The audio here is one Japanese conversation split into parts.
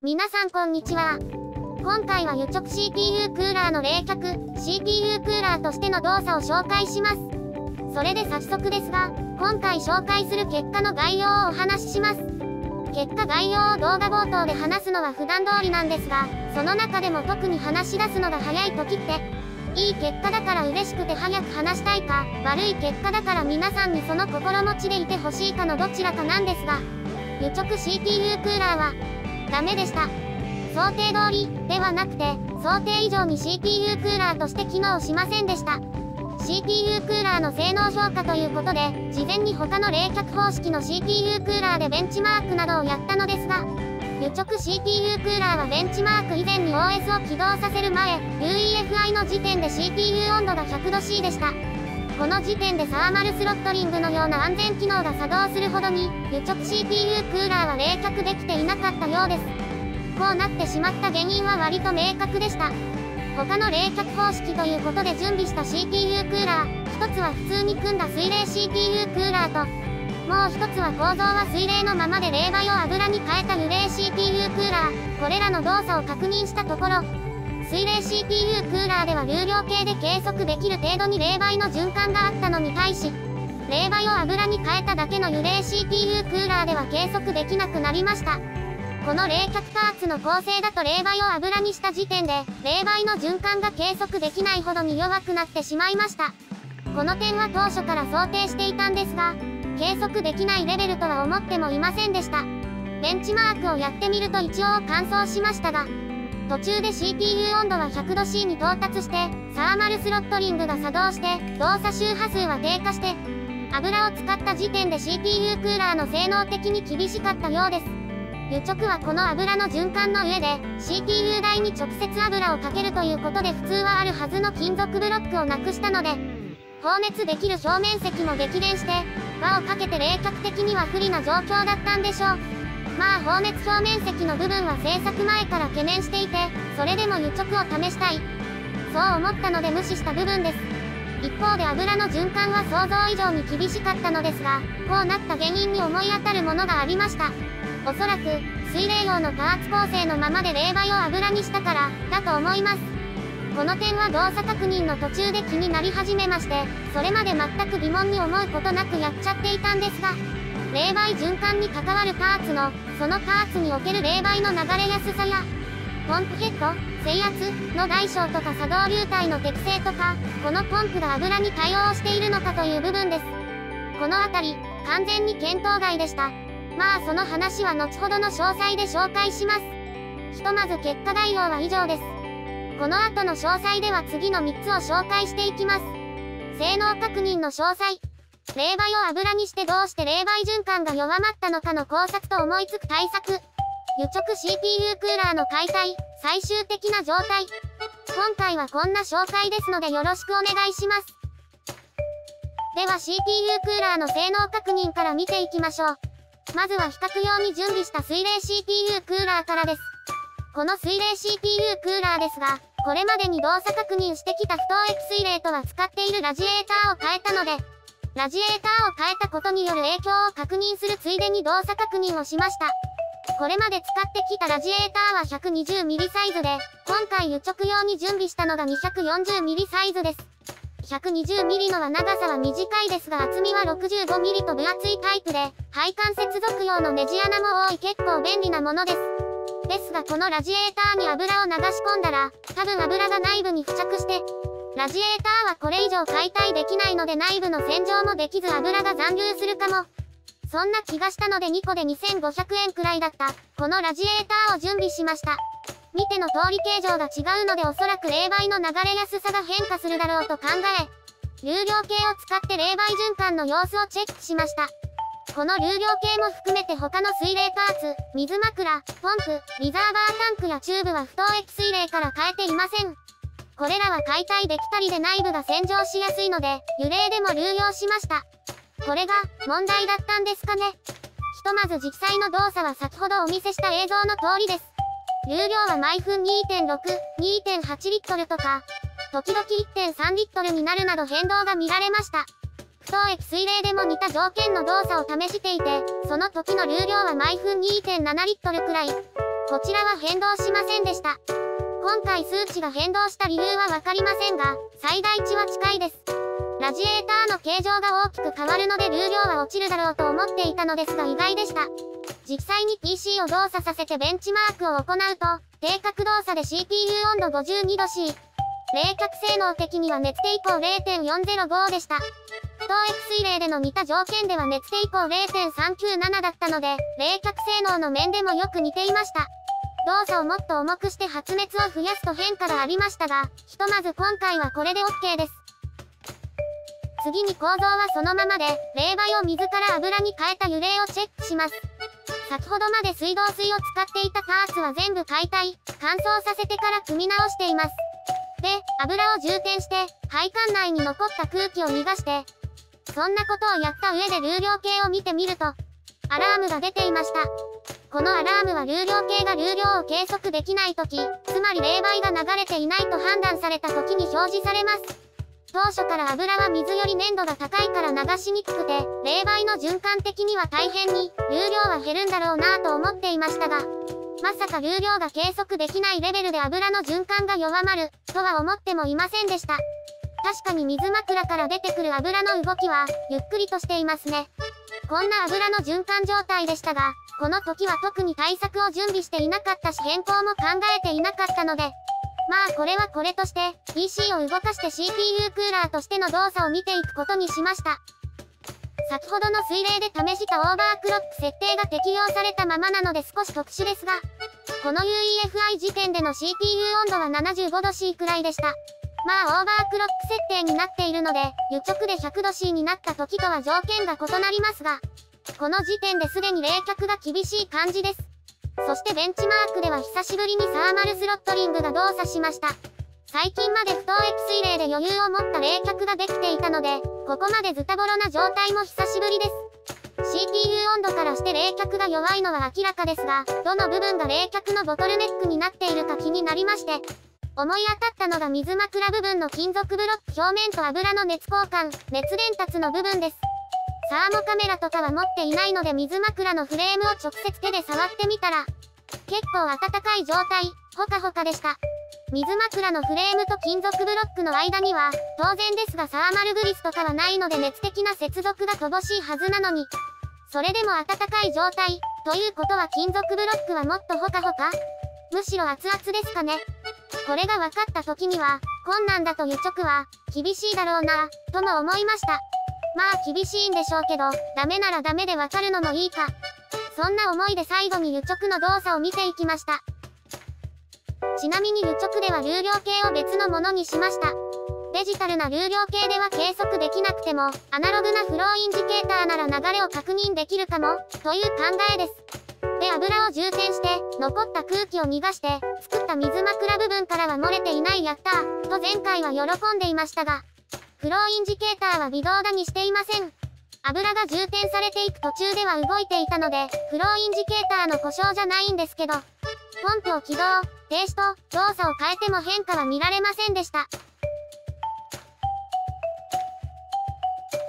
皆さんこんにちは。今回は癒直 CPU クーラーの冷却 CPU クーラーとしての動作を紹介します。それで早速ですが、今回紹介する結果の概要をお話しします。結果概要を動画冒頭で話すのは普段通りなんですが、その中でも特に話し出すのが早い時って、いい結果だから嬉しくて早く話したいか、悪い結果だから皆さんにその心持ちでいてほしいかのどちらかなんですが、癒直 CPU クーラーは、ダメでした。想定通りではなくて、想定以上に CPU クーラーとして機能しませんでした。CPU クーラーの性能評価ということで、事前に他の冷却方式の CPU クーラーでベンチマークなどをやったのですが、癒直 CPU クーラーはベンチマーク以前に OS を起動させる前、UEFI の時点で CPU 温度が 100°C でした。この時点でサーマルスロットリングのような安全機能が作動するほどに、癒直 CPU クーラーは冷却できていなかったようです。こうなってしまった原因は割と明確でした。他の冷却方式ということで準備した CPU クーラー、一つは普通に組んだ水冷 CPU クーラーと、もう一つは構造は水冷のままで冷媒を油に変えた湯冷 CPU クーラー、これらの動作を確認したところ、水冷 CPU クーラーでは流量計で計測できる程度に冷媒の循環があったのに対し、冷媒を油に変えただけの湯冷 CPU クーラーでは計測できなくなりました。この冷却パーツの構成だと冷媒を油にした時点で、冷媒の循環が計測できないほどに弱くなってしまいました。この点は当初から想定していたんですが、計測できないレベルとは思ってもいませんでした。ベンチマークをやってみると一応完走しましたが、途中で CPU 温度は 100°C に到達して、サーマルスロットリングが作動して、動作周波数は低下して、油を使った時点で CPU クーラーの性能的に厳しかったようです。癒直はこの油の循環の上で、CPU 台に直接油をかけるということで普通はあるはずの金属ブロックをなくしたので、放熱できる表面積も激減して、輪をかけて冷却的には不利な状況だったんでしょう。まあ放熱表面積の部分は制作前から懸念していて、それでも癒直を試したい。そう思ったので無視した部分です。一方で油の循環は想像以上に厳しかったのですが、こうなった原因に思い当たるものがありました。おそらく、水冷用のパーツ構成のままで冷媒を油にしたから、だと思います。この点は動作確認の途中で気になり始めまして、それまで全く疑問に思うことなくやっちゃっていたんですが、冷媒循環に関わるパーツの、そのパーツにおける冷媒の流れやすさや、ポンプヘッド、制圧の大小とか作動流体の適正とか、このポンプが油に対応しているのかという部分です。このあたり、完全に見当外でした。まあその話は後ほどの詳細で紹介します。ひとまず結果概要は以上です。この後の詳細では次の3つを紹介していきます。性能確認の詳細。冷媒を油にしてどうして冷媒循環が弱まったのかの考察と思いつく対策。癒直 CPU クーラーの解体、最終的な状態。今回はこんな紹介ですのでよろしくお願いします。では CPU クーラーの性能確認から見ていきましょう。まずは比較用に準備した水冷 CPU クーラーからです。この水冷 CPU クーラーですが、これまでに動作確認してきた不凍液水冷とは使っているラジエーターを変えたので、ラジエーターを変えたことによる影響を確認するついでに動作確認をしました。これまで使ってきたラジエーターは 120mm サイズで、今回癒直用に準備したのが 240mm サイズです。120mm のは長さは短いですが厚みは 65mm と分厚いタイプで、配管接続用のネジ穴も多い結構便利なものです。ですがこのラジエーターに油を流し込んだら、多分油が内部に付着して、ラジエーターはこれ以上解体できないので内部の洗浄もできず油が残留するかも。そんな気がしたので2個で2500円くらいだった、このラジエーターを準備しました。見ての通り形状が違うのでおそらく冷媒の流れやすさが変化するだろうと考え、流量計を使って冷媒循環の様子をチェックしました。この流量計も含めて他の水冷パーツ、水枕、ポンプ、リザーバータンクやチューブは不凍液水冷から変えていません。これらは解体できたりで内部が洗浄しやすいので、湯冷でも流用しました。これが、問題だったんですかね。ひとまず実際の動作は先ほどお見せした映像の通りです。流量は毎分 2.6、2.8 リットルとか、時々 1.3 リットルになるなど変動が見られました。不凍液水冷でも似た条件の動作を試していて、その時の流量は毎分 2.7 リットルくらい。こちらは変動しませんでした。今回数値が変動した理由はわかりませんが、最大値は近いです。ラジエーターの形状が大きく変わるので流量は落ちるだろうと思っていたのですが意外でした。実際に PC を動作させてベンチマークを行うと、定格動作で CPU 温度 52°C。冷却性能的には熱抵抗 0.405 でした。100X 例での似た条件では熱抵抗 0.397 だったので、冷却性能の面でもよく似ていました。動作をもっと重くして発熱を増やすと変化がありましたが、ひとまず今回はこれで OK です。次に構造はそのままで、冷媒を水から油に変えた油冷をチェックします。先ほどまで水道水を使っていたパーツは全部解体、乾燥させてから組み直しています。で、油を充填して、配管内に残った空気を逃がして、そんなことをやった上で流量計を見てみると、アラームが出ていました。このアラームは流量計が流量を計測できないとき、つまり冷媒が流れていないと判断されたときに表示されます。当初から油は水より粘度が高いから流しにくくて、冷媒の循環的には大変に、流量は減るんだろうなぁと思っていましたが、まさか流量が計測できないレベルで油の循環が弱まる、とは思ってもいませんでした。確かに水枕から出てくる油の動きは、ゆっくりとしていますね。こんな油の循環状態でしたが、この時は特に対策を準備していなかったし変更も考えていなかったので、まあこれはこれとして、PC を動かして CPU クーラーとしての動作を見ていくことにしました。先ほどの水冷で試したオーバークロック設定が適用されたままなので少し特殊ですが、この UEFI 時点での CPU 温度は 75°C くらいでした。まあオーバークロック設定になっているので、輸直で 100°C になった時とは条件が異なりますが、この時点ですでに冷却が厳しい感じです。そしてベンチマークでは久しぶりにサーマルスロットリングが動作しました。最近まで不等液水冷で余裕を持った冷却ができていたので、ここまでズタボロな状態も久しぶりです。CPU 温度からして冷却が弱いのは明らかですが、どの部分が冷却のボトルネックになっているか気になりまして、思い当たったのが水枕部分の金属ブロック表面と油の熱交換、熱伝達の部分です。サーモカメラとかは持っていないので水枕のフレームを直接手で触ってみたら、結構暖かい状態、ほかほかでした。水枕のフレームと金属ブロックの間には、当然ですがサーマルグリスとかはないので熱的な接続が乏しいはずなのに、それでも暖かい状態、ということは金属ブロックはもっとほかほか？むしろ熱々ですかね。これが分かった時には、困難だという直は、厳しいだろうな、とも思いました。まあ厳しいんでしょうけど、ダメならダメでわかるのもいいか。そんな思いで最後に輸直の動作を見ていきました。ちなみに輸直では流量計を別のものにしました。デジタルな流量計では計測できなくても、アナログなフローインジケーターなら流れを確認できるかも、という考えです。で、油を充填して、残った空気を逃がして、作った水枕部分からは漏れていないやったー、と前回は喜んでいましたが、フローインジケーターは微動だにしていません。油が充填されていく途中では動いていたので、フローインジケーターの故障じゃないんですけど、ポンプを起動、停止と動作を変えても変化は見られませんでした。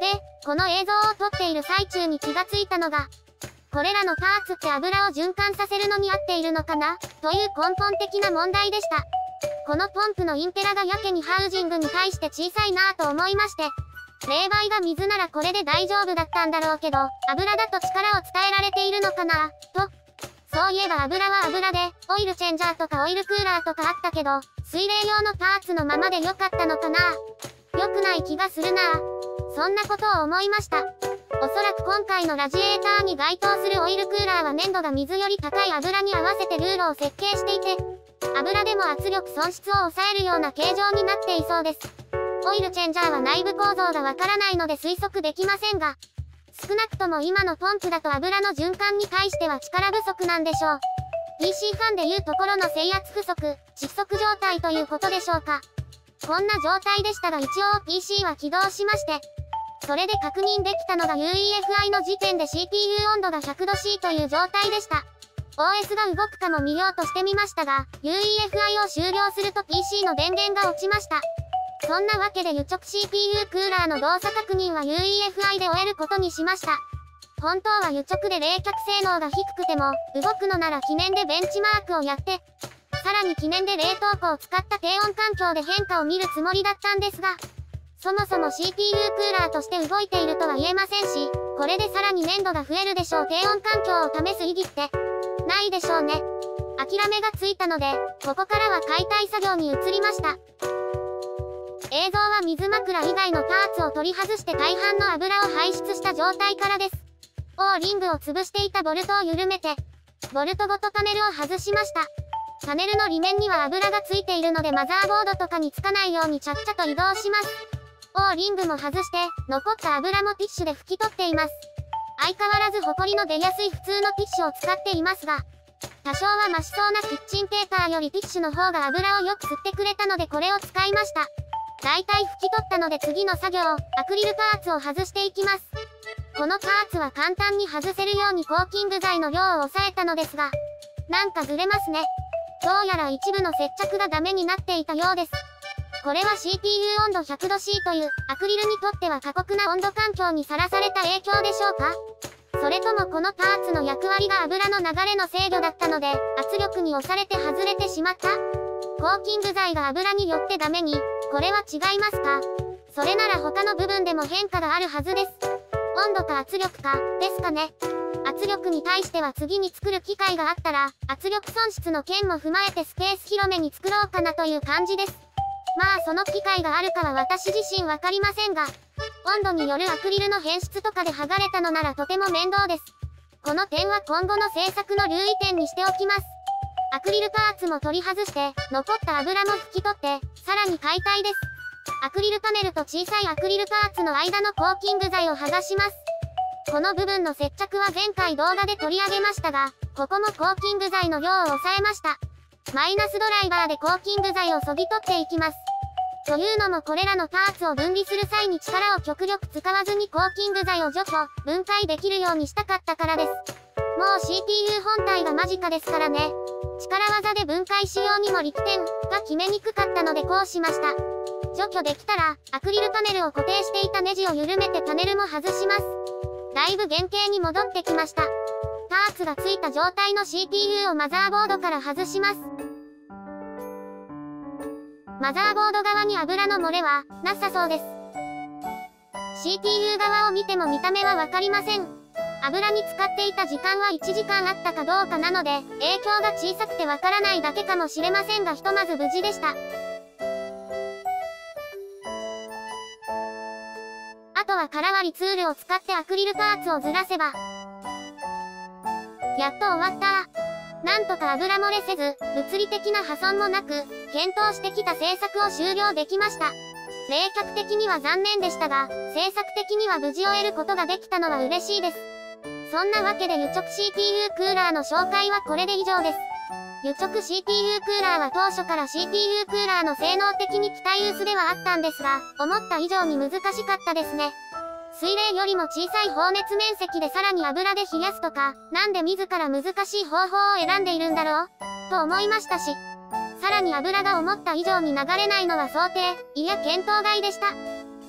で、この映像を撮っている最中に気がついたのが、これらのパーツって油を循環させるのに合っているのかな？という根本的な問題でした。このポンプのインペラがやけにハウジングに対して小さいなぁと思いまして、冷媒が水ならこれで大丈夫だったんだろうけど、油だと力を伝えられているのかなぁ、と。そういえば油は油で、オイルチェンジャーとかオイルクーラーとかあったけど、水冷用のパーツのままで良かったのかなぁ。良くない気がするなぁ。そんなことを思いました。おそらく今回のラジエーターに該当するオイルクーラーは粘度が水より高い油に合わせてルールを設計していて、油でも圧力損失を抑えるような形状になっていそうです。オイルチェンジャーは内部構造がわからないので推測できませんが、少なくとも今のポンプだと油の循環に対しては力不足なんでしょう。PC ファンでいうところの制圧不足、窒息状態ということでしょうか。こんな状態でしたが一応 PC は起動しまして、それで確認できたのが UEFI の時点で CPU 温度が 100°C という状態でした。OS が動くかも見ようとしてみましたが、UEFI を終了すると PC の電源が落ちました。そんなわけで輸直 CPU クーラーの動作確認は UEFI で終えることにしました。本当は癒着で冷却性能が低くても、動くのなら記念でベンチマークをやって、さらに記念で冷凍庫を使った低温環境で変化を見るつもりだったんですが、そもそも CPU クーラーとして動いているとは言えませんし、これでさらに粘度が増えるでしょう低温環境を試す意義って、ないでしょうね。諦めがついたので、ここからは解体作業に移りました。映像は水枕以外のパーツを取り外して大半の油を排出した状態からです。Oリングを潰していたボルトを緩めて、ボルトごとパネルを外しました。パネルの裏面には油がついているのでマザーボードとかにつかないようにちゃっちゃと移動します。Oリングも外して、残った油もティッシュで拭き取っています。相変わらずホコリの出やすい普通のティッシュを使っていますが、多少は増しそうなキッチンペーパーよりティッシュの方が油をよく吸ってくれたのでこれを使いました。大体拭き取ったので次の作業、アクリルパーツを外していきます。このパーツは簡単に外せるようにコーキング剤の量を抑えたのですが、なんかずれますね。どうやら一部の接着がダメになっていたようです。これは CPU 温度 100°C というアクリルにとっては過酷な温度環境にさらされた影響でしょうか？それともこのパーツの役割が油の流れの制御だったので、圧力に押されて外れてしまった？コーキング剤が油によってダメに、これは違いますか？それなら他の部分でも変化があるはずです。温度か圧力か、ですかね。圧力に対しては次に作る機会があったら、圧力損失の件も踏まえてスペース広めに作ろうかなという感じです。まあその機会があるかは私自身わかりませんが、温度によるアクリルの変質とかで剥がれたのならとても面倒です。この点は今後の制作の留意点にしておきます。アクリルパーツも取り外して、残った油も拭き取って、さらに解体です。アクリルパネルと小さいアクリルパーツの間のコーキング剤を剥がします。この部分の接着は前回動画で取り上げましたが、ここもコーキング剤の量を抑えました。マイナスドライバーでコーキング剤を削ぎ取っていきます。というのもこれらのパーツを分離する際に力を極力使わずにコーキング剤を除去、分解できるようにしたかったからです。もう CPU 本体が間近ですからね。力技で分解しようにも力点が決めにくかったのでこうしました。除去できたら、アクリルパネルを固定していたネジを緩めてパネルも外します。だいぶ原型に戻ってきました。パーツがついた状態の CPU をマザーボードから外します。マザーボード側に油の漏れはなさそうです。CPU 側を見ても見た目はわかりません。油に使っていた時間は1時間あったかどうかなので、影響が小さくてわからないだけかもしれませんがひとまず無事でした。あとは空割りツールを使ってアクリルパーツをずらせば、やっと終わった。なんとか油漏れせず、物理的な破損もなく、検討してきた制作を終了できました。冷却的には残念でしたが、制作的には無事終えることができたのは嬉しいです。そんなわけで癒着 CPU クーラーの紹介はこれで以上です。癒着 CPU クーラーは当初から CPU クーラーの性能的に期待薄ではあったんですが、思った以上に難しかったですね。水冷よりも小さい放熱面積でさらに油で冷やすとか、なんで自ら難しい方法を選んでいるんだろうと思いましたし、さらに油が思った以上に流れないのは想定、いや検討外でした。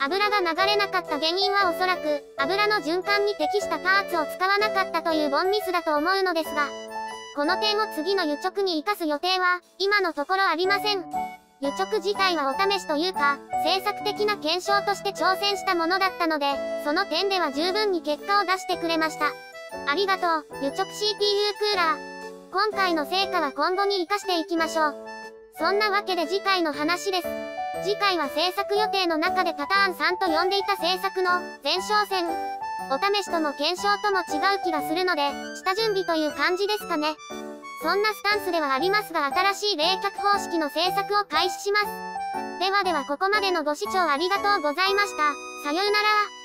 油が流れなかった原因はおそらく、油の循環に適したパーツを使わなかったというボンミスだと思うのですが、この点を次の癒着に活かす予定は、今のところありません。癒着自体はお試しというか、制作的な検証として挑戦したものだったので、その点では十分に結果を出してくれました。ありがとう、癒着 CPU クーラー。今回の成果は今後に活かしていきましょう。そんなわけで次回の話です。次回は制作予定の中でパターン3と呼んでいた制作の前哨戦。お試しとも検証とも違う気がするので、下準備という感じですかね。そんなスタンスではありますが新しい冷却方式の制作を開始します。ではここまでのご視聴ありがとうございました。さようなら。